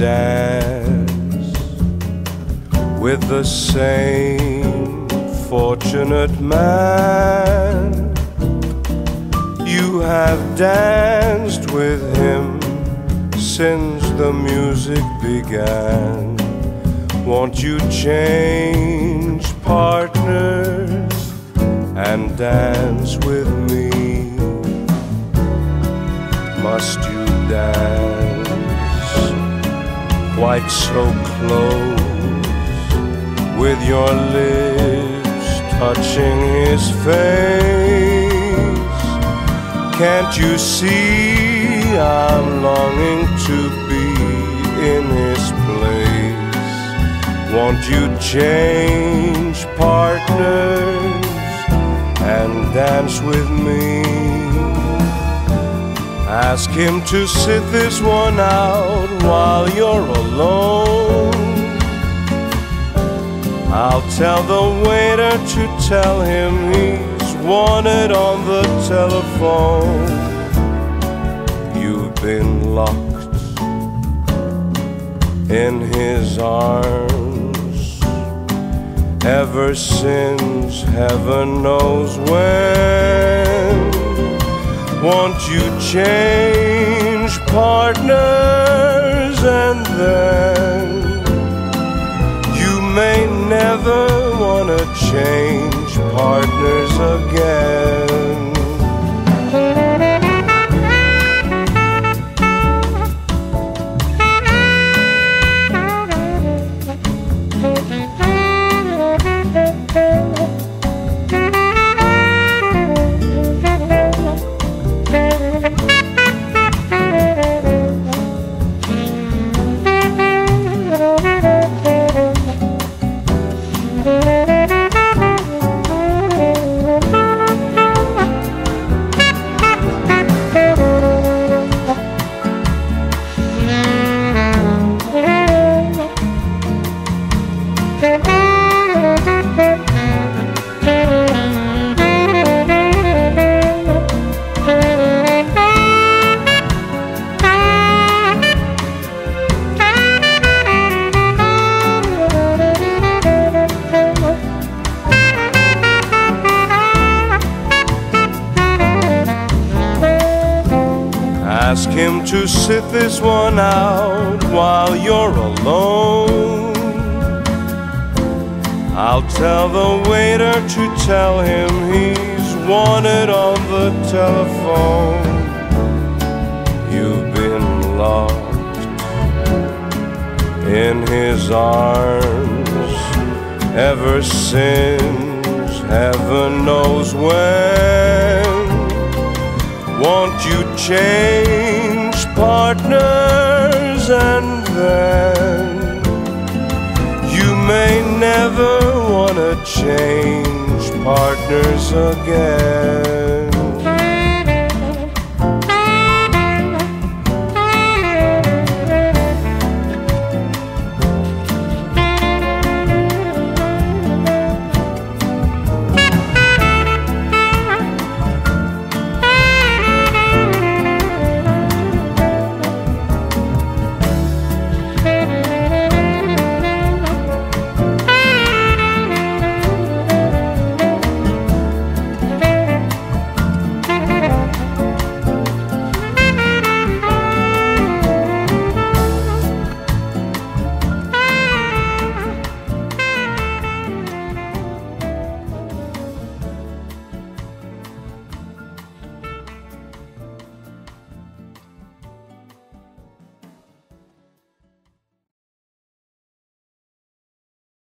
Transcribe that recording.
dares with the same fortunate man. You have danced with him since the music began. Won't you change partners and dance with me? Must you dance quite so close, with your lips touching his face? Can't you see I'm longing to be in his place? Won't you change partners and dance with me? Ask him to sit this one out while you're alone. I'll tell the waiter to tell him he's wanted on the telephone. You've been locked in his arms ever since heaven knows when. Won't you change partners, and then you may never want to change partners again. Ask him to sit this one out while you're alone. I'll tell the waiter to tell him he's wanted on the telephone. You've been locked in his arms ever since heaven knows when. Won't you change partners, and then you may never want to change partners again.